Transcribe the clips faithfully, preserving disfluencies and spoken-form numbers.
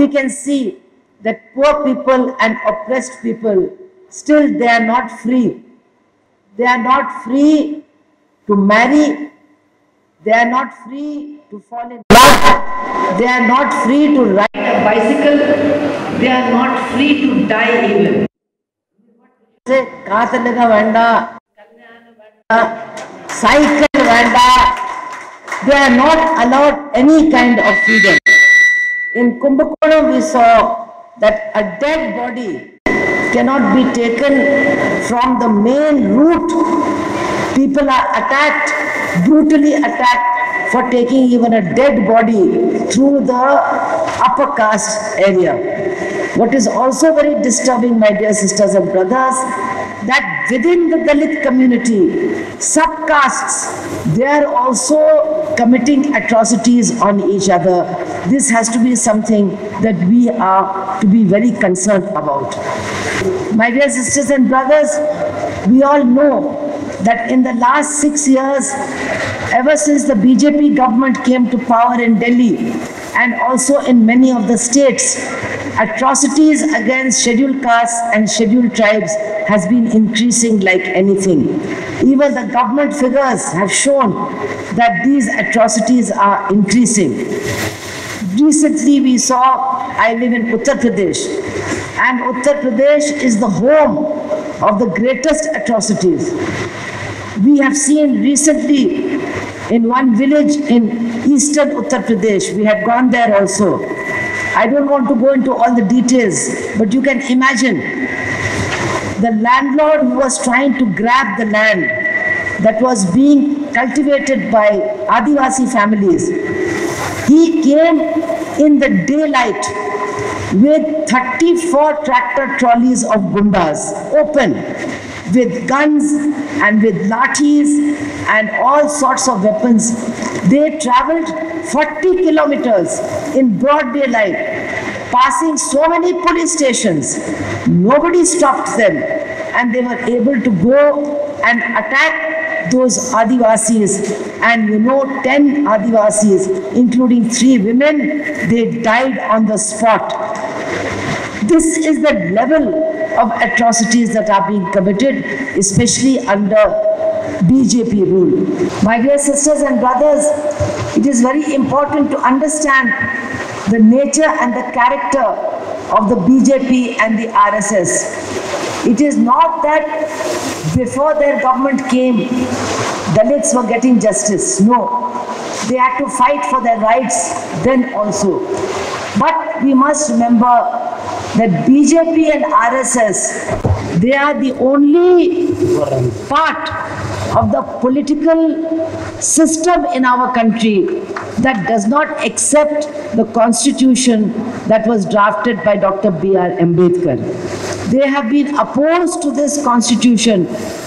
we can see that poor people and oppressed people, still they are not free. They are not free to marry. They are not free to fall in love. They are not free to ride a bicycle. They are not free to die even. Cycle, they are not allowed any kind of freedom. In Kumbakonam we saw that a dead body cannot be taken from the main route. People are attacked, brutally attacked for taking even a dead body through the upper caste area. What is also very disturbing, my dear sisters and brothers, that within the Dalit community, sub-castes, they are also committing atrocities on each other. This has to be something that we are to be very concerned about. My dear sisters and brothers, we all know that in the last six years, ever since the B J P government came to power in Delhi and also in many of the states, atrocities against scheduled castes and scheduled tribes has been increasing like anything. Even the government figures have shown that these atrocities are increasing. Recently we saw, I live in Uttar Pradesh, and Uttar Pradesh is the home of the greatest atrocities. We have seen recently in one village in eastern Uttar Pradesh, we had gone there also. I don't want to go into all the details, but you can imagine the landlord who was trying to grab the land that was being cultivated by Adivasi families. He came in the daylight with thirty-four tractor trolleys of gundas open, with guns and with lathis and all sorts of weapons. They traveled forty kilometers in broad daylight, passing so many police stations. Nobody stopped them, and they were able to go and attack those Adivasis. And you know, ten Adivasis, including three women, they died on the spot. This is the level of atrocities that are being committed, especially under B J P rule. My dear sisters and brothers, it is very important to understand the nature and the character of the B J P and the R S S. It is not that before their government came, Dalits were getting justice. No, they had to fight for their rights then also. But we must remember that B J P and R S S, they are the only part of the political system in our country that does not accept the constitution that was drafted by Doctor B R Ambedkar. They have been opposed to this constitution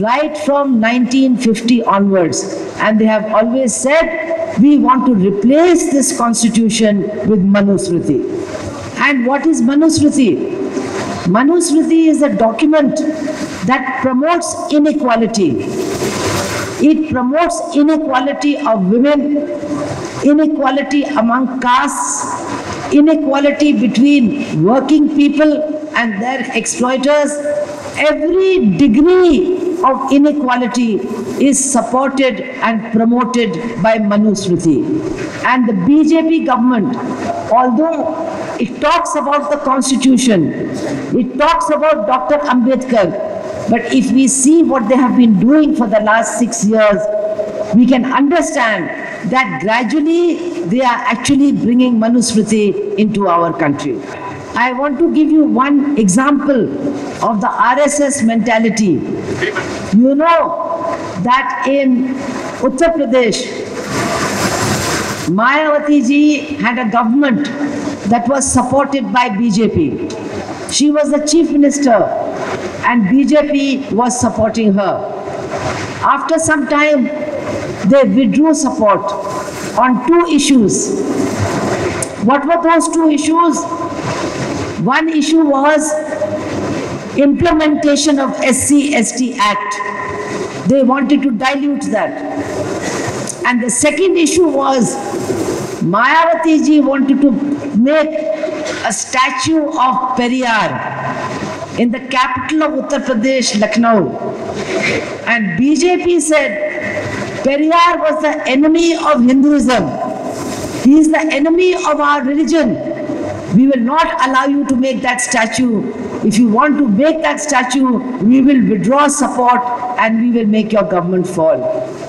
right from nineteen fifty onwards, and they have always said, we want to replace this constitution with Manusmriti. And what is Manusmriti? Manusmriti is a document that promotes inequality. It promotes inequality of women, inequality among castes, inequality between working people and their exploiters. Every degree of inequality is supported and promoted by Manusmriti. And the B J P government, although it talks about the constitution, it talks about Doctor Ambedkar, but if we see what they have been doing for the last six years, we can understand that gradually they are actually bringing Manusmriti into our country. I want to give you one example of the R S S mentality. You know that in Uttar Pradesh, Mayawati ji had a government that was supported by B J P. She was the chief minister and B J P was supporting her. After some time, they withdrew support on two issues. What were those two issues? One issue was implementation of S C S T Act. They wanted to dilute that. And the second issue was Mayawati ji wanted to make a statue of Periyar in the capital of Uttar Pradesh, Lucknow. And B J P said Periyar was the enemy of Hinduism. He is the enemy of our religion. We will not allow you to make that statue. If you want to make that statue, we will withdraw support and we will make your government fall.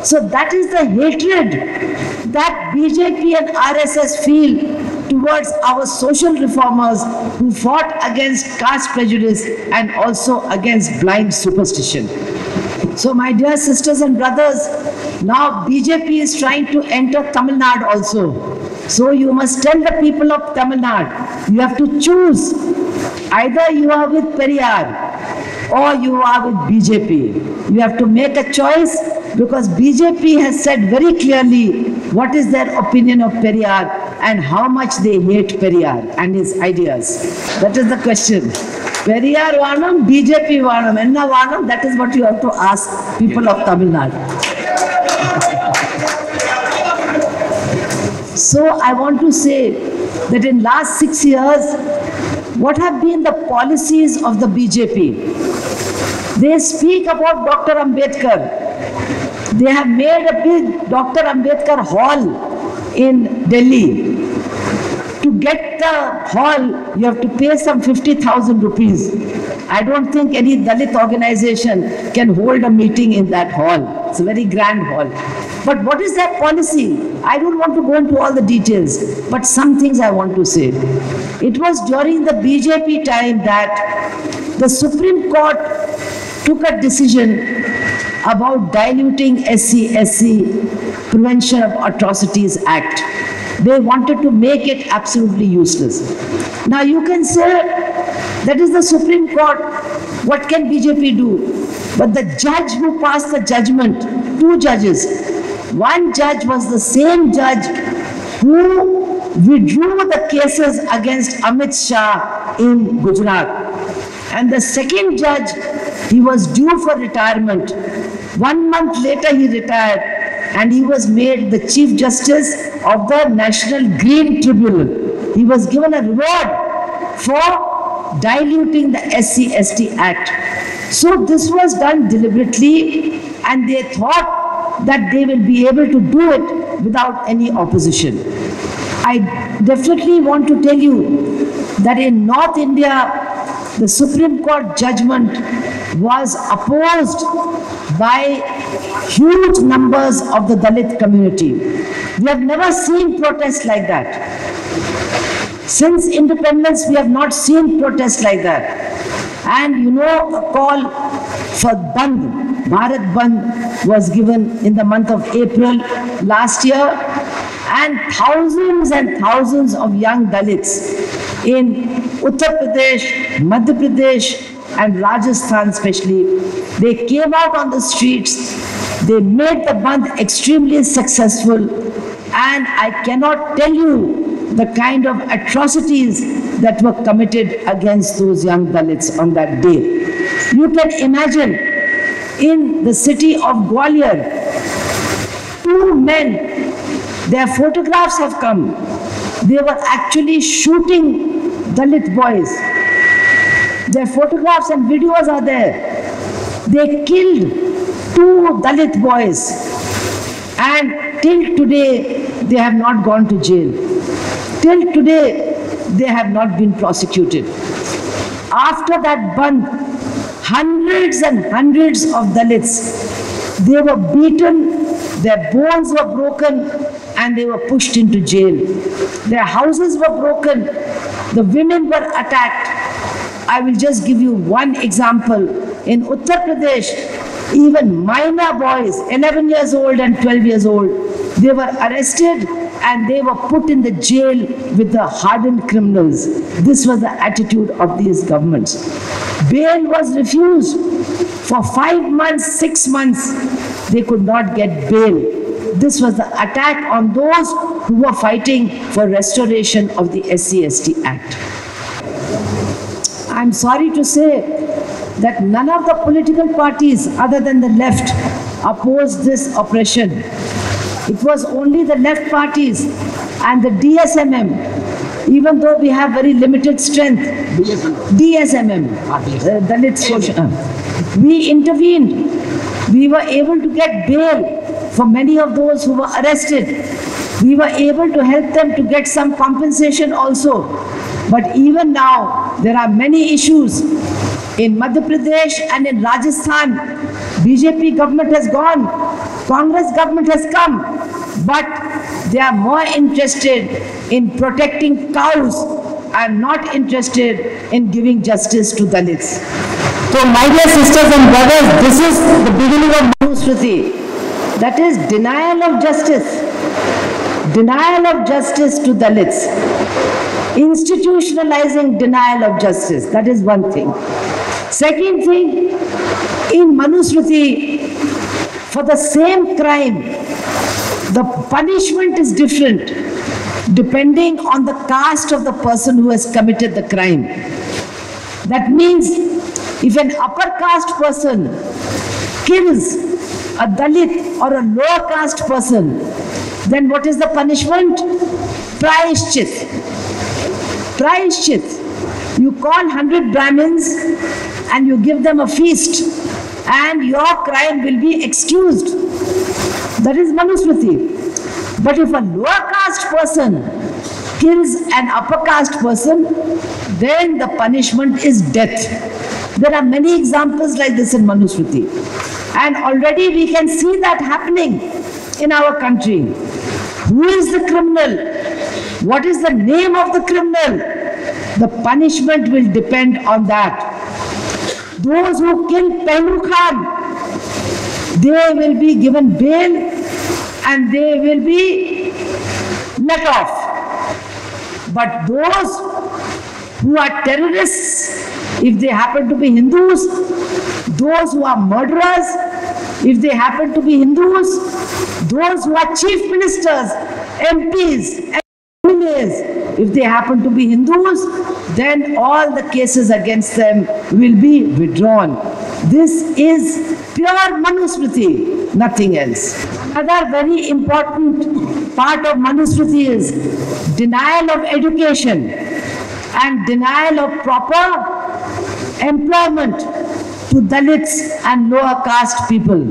So that is the hatred that B J P and R S S feel towards our social reformers who fought against caste prejudice and also against blind superstition. So my dear sisters and brothers, now B J P is trying to enter Tamil Nadu also. So you must tell the people of Tamil Nadu, you have to choose. Either you are with Periyar or you are with B J P. You have to make a choice because B J P has said very clearly what is their opinion of Periyar and how much they hate Periyar and his ideas. That is the question. Periyar Vanam, B J P Vanam, Enna Vanam, that is what you have to ask people of Tamil Nadu. So I want to say that in last six years, what have been the policies of the B J P? They speak about Doctor Ambedkar. They have made a big Doctor Ambedkar hall in Delhi. To get the hall, you have to pay some fifty thousand rupees. I don't think any Dalit organization can hold a meeting in that hall. It's a very grand hall. But what is their policy? I don't want to go into all the details, but some things I want to say. It was during the B J P time that the Supreme Court took a decision about diluting S C S T Prevention of Atrocities Act. They wanted to make it absolutely useless. Now you can say, that is the Supreme Court, what can B J P do? But the judge who passed the judgment, two judges, one judge was the same judge who withdrew the cases against Amit Shah in Gujarat. And the second judge, he was due for retirement. One month later he retired and he was made the Chief Justice of the National Green Tribunal. He was given a reward for diluting the S C S T Act. So this was done deliberately and they thought that they will be able to do it without any opposition. I definitely want to tell you that in North India, the Supreme Court judgment was opposed by huge numbers of the Dalit community. We have never seen protests like that. Since independence, we have not seen protests like that. And you know, a call for Bandh, Bharat Bandh was given in the month of April last year, and thousands and thousands of young Dalits in Uttar Pradesh, Madhya Pradesh and Rajasthan especially, they came out on the streets, they made the Bandh extremely successful, and I cannot tell you the kind of atrocities that were committed against those young Dalits on that day. You can imagine. In the city of Gwalior, two men, their photographs have come. They were actually shooting Dalit boys. Their photographs and videos are there. They killed two Dalit boys and till today they have not gone to jail. Till today they have not been prosecuted. After that Bandh, hundreds and hundreds of Dalits, they were beaten, their bones were broken and they were pushed into jail. Their houses were broken, the women were attacked. I will just give you one example. In Uttar Pradesh, even minor boys, eleven years old and twelve years old, they were arrested and they were put in the jail with the hardened criminals. This was the attitude of these governments. Bail was refused. For five months, six months, they could not get bail. This was the attack on those who were fighting for restoration of the S C S T Act. I'm sorry to say that none of the political parties other than the left opposed this oppression. It was only the left parties and the D S M M even though we have very limited strength. D S M M, uh, Dalit Social. Uh, we intervened. We were able to get bail for many of those who were arrested. We were able to help them to get some compensation also. But even now, there are many issues. In Madhya Pradesh and in Rajasthan, B J P government has gone, Congress government has come, but they are more interested in protecting cows and not interested in giving justice to Dalits. So my dear sisters and brothers, this is the beginning of Manusmriti, that is denial of justice, denial of justice to Dalits, institutionalizing denial of justice, that is one thing. Second thing, in Manusmriti, for the same crime, the punishment is different depending on the caste of the person who has committed the crime. That means if an upper caste person kills a Dalit or a lower caste person, then what is the punishment? Prayashchit. Prayashchit. You call one hundred Brahmins and you give them a feast and your crime will be excused. That is Manusmriti. But if a lower caste person kills an upper caste person, then the punishment is death. There are many examples like this in Manusmriti. And already we can see that happening in our country. Who is the criminal? What is the name of the criminal? The punishment will depend on that. Those who kill Pehlu Khan, they will be given bail and they will be let off. But those who are terrorists, if they happen to be Hindus, those who are murderers, if they happen to be Hindus, those who are chief ministers, M Ps, M L As, if they happen to be Hindus, then all the cases against them will be withdrawn. This is pure Manusmriti, nothing else. Another very important part of Manusmriti is denial of education and denial of proper employment to Dalits and lower caste people.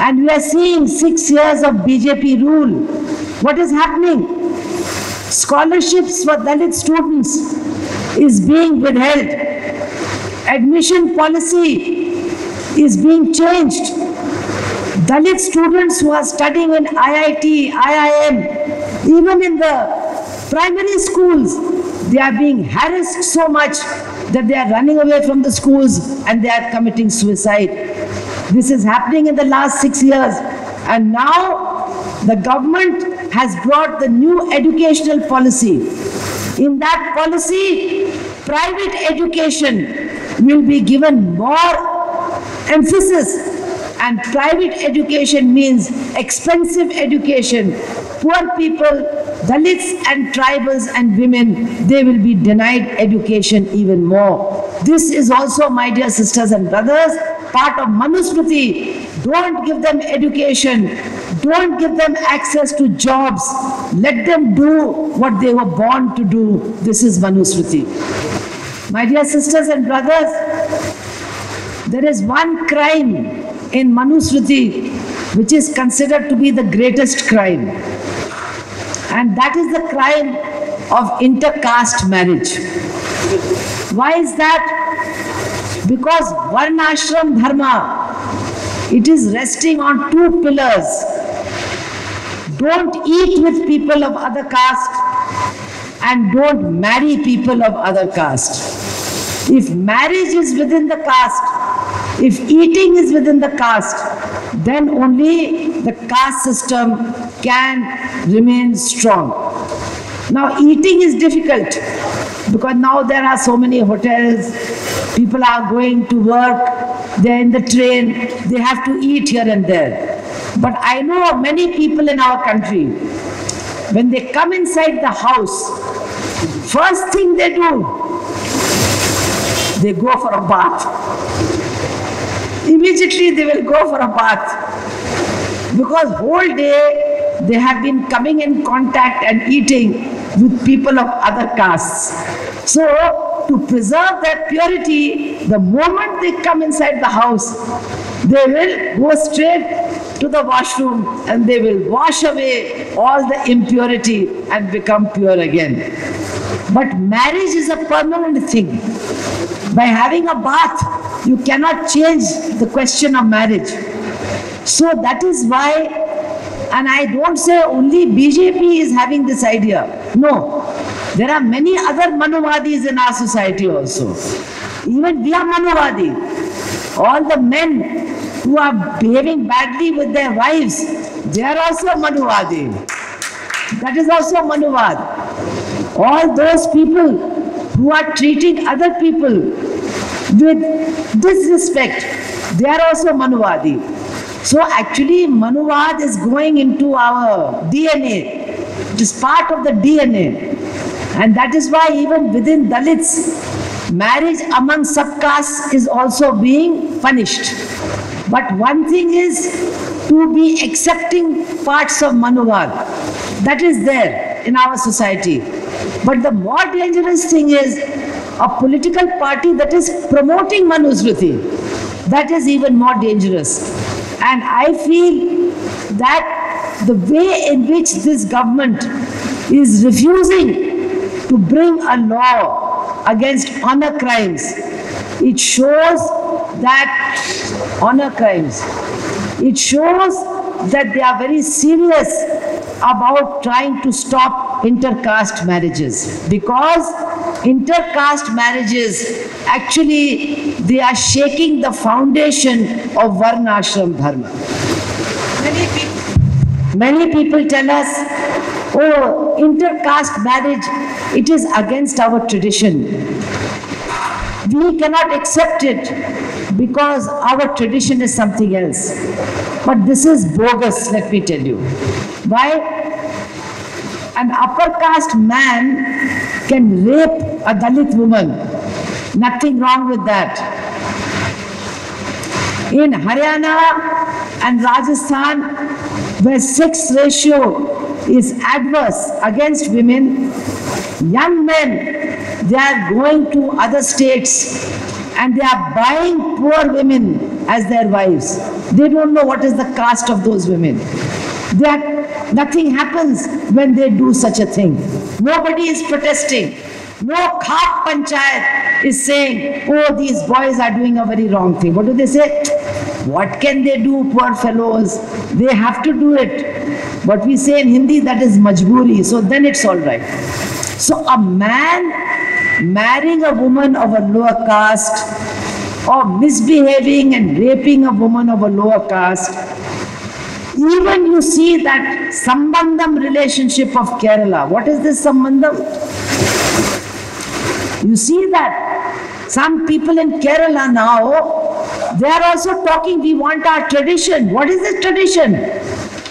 And we are seeing six years of B J P rule. What is happening? Scholarships for Dalit students is being withheld. Admission policy is being changed. Dalit students who are studying in I I T, I I M, even in the primary schools, they are being harassed so much that they are running away from the schools and they are committing suicide. This is happening in the last six years. And now the government has brought the new educational policy. In that policy, private education will be given more emphasis, and private education means expensive education. Poor people, Dalits and tribals and women, they will be denied education even more. This is also, my dear sisters and brothers, part of Manusmriti. Don't give them education. Don't give them access to jobs. Let them do what they were born to do. This is Manusmriti. My dear sisters and brothers, there is one crime in Manusmriti which is considered to be the greatest crime. And that is the crime of inter-caste marriage. Why is that? Because Varnashram Dharma, it is resting on two pillars. Don't eat with people of other caste and don't marry people of other caste. If marriage is within the caste, if eating is within the caste, then only the caste system can remain strong. Now eating is difficult because now there are so many hotels, people are going to work, they're in the train, they have to eat here and there. But I know many people in our country, when they come inside the house, first thing they do, they go for a bath. Immediately they will go for a bath because whole day they have been coming in contact and eating with people of other castes. So to preserve that purity, the moment they come inside the house, they will go straight to the washroom and they will wash away all the impurity and become pure again. But marriage is a permanent thing. By having a bath, you cannot change the question of marriage. So that is why, and I don't say only B J P is having this idea. No, there are many other Manuvadis in our society also. Even we are Manuvadi. All the men who are behaving badly with their wives, they are also Manuvadi. That is also Manuvad. All those people who are treating other people with disrespect, they are also Manuvadi. So actually Manuvad is going into our D N A. It is part of the D N A. And that is why even within Dalits, marriage among sub-castes is also being punished. But one thing is to be accepting parts of Manuvad. That is there in our society. But the more dangerous thing is a political party that is promoting Manusmriti. That is even more dangerous. And I feel that the way in which this government is refusing to bring a law against honour crimes, it shows that honour crimes. It shows that they are very serious about trying to stop intercaste marriages, because intercaste marriages actually they are shaking the foundation of Varnashram Dharma. Many people, many people tell us, oh, intercaste marriage, it is against our tradition. We cannot accept it, because our tradition is something else. But this is bogus, let me tell you. Why? An upper caste man can rape a Dalit woman. Nothing wrong with that. In Haryana and Rajasthan, where sex ratio is adverse against women, young men, they are going to other states and they are buying poor women as their wives. They don't know what is the caste of those women. They are, nothing happens when they do such a thing. Nobody is protesting. No khap panchayat is saying, oh, these boys are doing a very wrong thing. What do they say? What can they do, poor fellows? They have to do it. What we say in Hindi, that is majboori. So then it's all right. So a man marrying a woman of a lower caste, or misbehaving and raping a woman of a lower caste. Even you see that sambandham relationship of Kerala. What is this sambandham? You see that some people in Kerala now, they are also talking, we want our tradition. What is this tradition?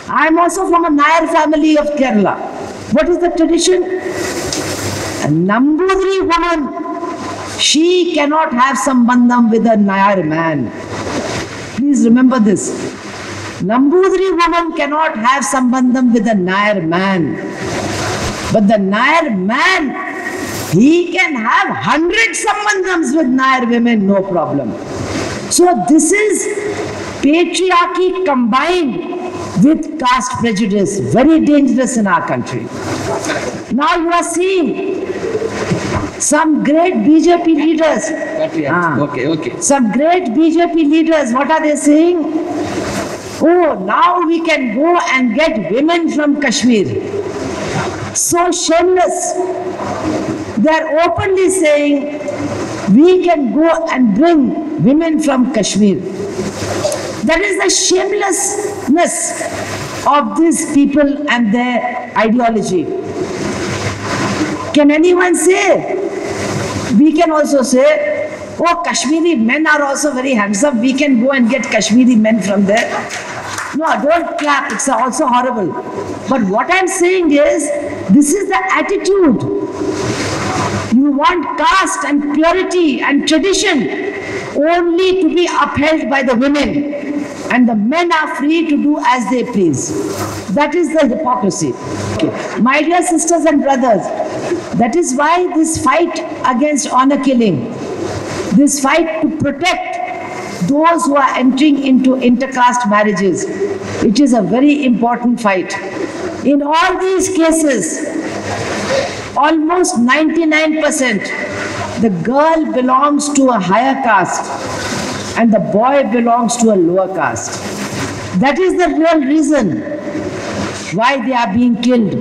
I am also from a Nair family of Kerala. What is the tradition? A Namboodiri woman, she cannot have sambandham with a Nair man. Please remember this. Namboodiri woman cannot have sambandham with a Nair man. But the Nair man, he can have hundred sambandhams with Nair women, no problem. So this is patriarchy combined with caste prejudice, very dangerous in our country. Now you are seeing some great B J P leaders, ah, okay, okay. some great B J P leaders, what are they saying? Oh, now we can go and get women from Kashmir. So shameless. They are openly saying, we can go and bring women from Kashmir. That is the shamelessness of these people and their ideology. Can anyone say? We can also say, oh, Kashmiri men are also very handsome. We can go and get Kashmiri men from there. No, don't clap. It's also horrible. But what I'm saying is, this is the attitude. You want caste and purity and tradition only to be upheld by the women. And the men are free to do as they please. That is the hypocrisy. T N U E F. My dear sisters and brothers, that is why this fight against honor killing, this fight to protect those who are entering into intercaste marriages, it is a very important fight. In all these cases, almost ninety-nine percent, the girl belongs to a higher caste and the boy belongs to a lower caste. That is the real reason why they are being killed,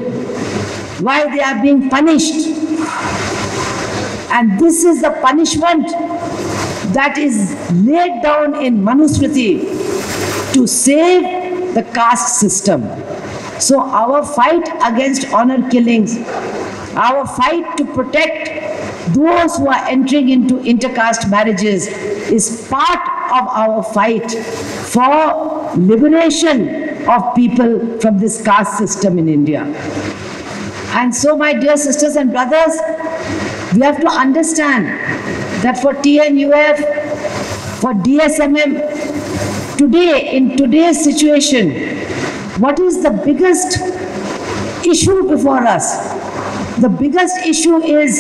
why they are being punished. And this is the punishment that is laid down in Manusmriti to save the caste system. So our fight against honor killings, our fight to protect those who are entering into intercaste marriages is part of our fight for liberation of people from this caste system in India. And so, my dear sisters and brothers, we have to understand that for T N U E F, for D S M M, today, in today's situation, what is the biggest issue before us? The biggest issue is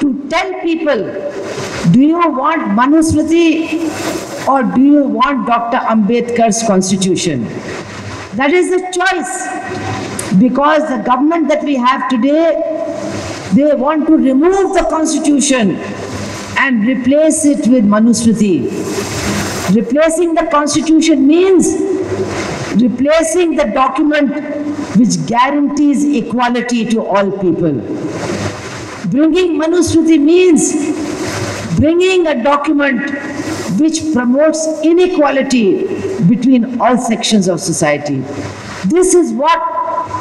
to tell people, do you want Manusmriti or do you want Doctor Ambedkar's constitution? That is the choice, because the government that we have today, they want to remove the constitution and replace it with Manusmriti. Replacing the constitution means replacing the document which guarantees equality to all people. Bringing Manusmriti means bringing a document which promotes inequality between all sections of society. This is what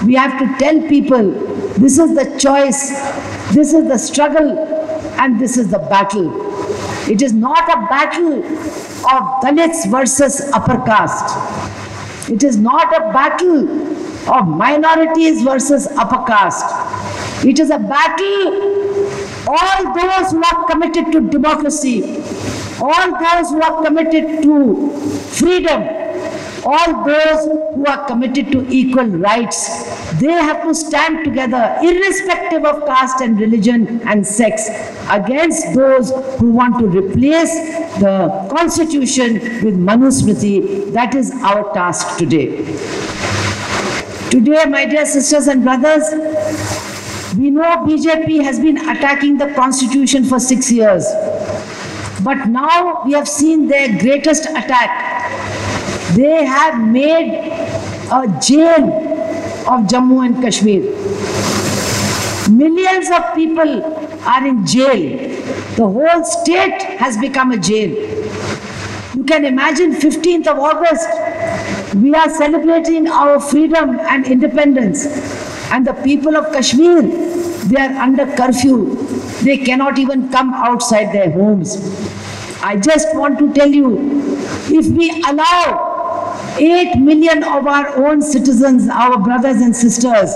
we have to tell people. This is the choice, this is the struggle, and this is the battle. It is not a battle of Dalits versus upper caste. It is not a battle of minorities versus upper caste. It is a battle, all those who are committed to democracy, all those who are committed to freedom, all those who are committed to equal rights, they have to stand together irrespective of caste and religion and sex against those who want to replace the constitution with Manusmriti. That is our task today. Today, my dear sisters and brothers, we know B J P has been attacking the constitution for six years. But now we have seen their greatest attack. They have made a jail of Jammu and Kashmir. Millions of people are in jail. The whole state has become a jail. You can imagine fifteenth of August, we are celebrating our freedom and independence, and the people of Kashmir, they are under curfew. They cannot even come outside their homes. I just want to tell you, if we allow eight million of our own citizens, our brothers and sisters,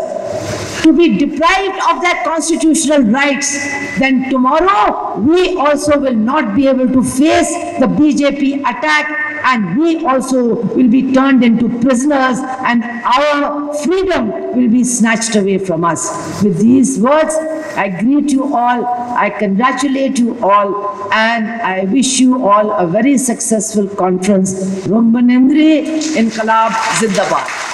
to be deprived of their constitutional rights, then tomorrow we also will not be able to face the B J P attack, and we also will be turned into prisoners and our freedom will be snatched away from us. With these words, I greet you all, I congratulate you all, and I wish you all a very successful conference. Rombanendri Inkalab Zindabad.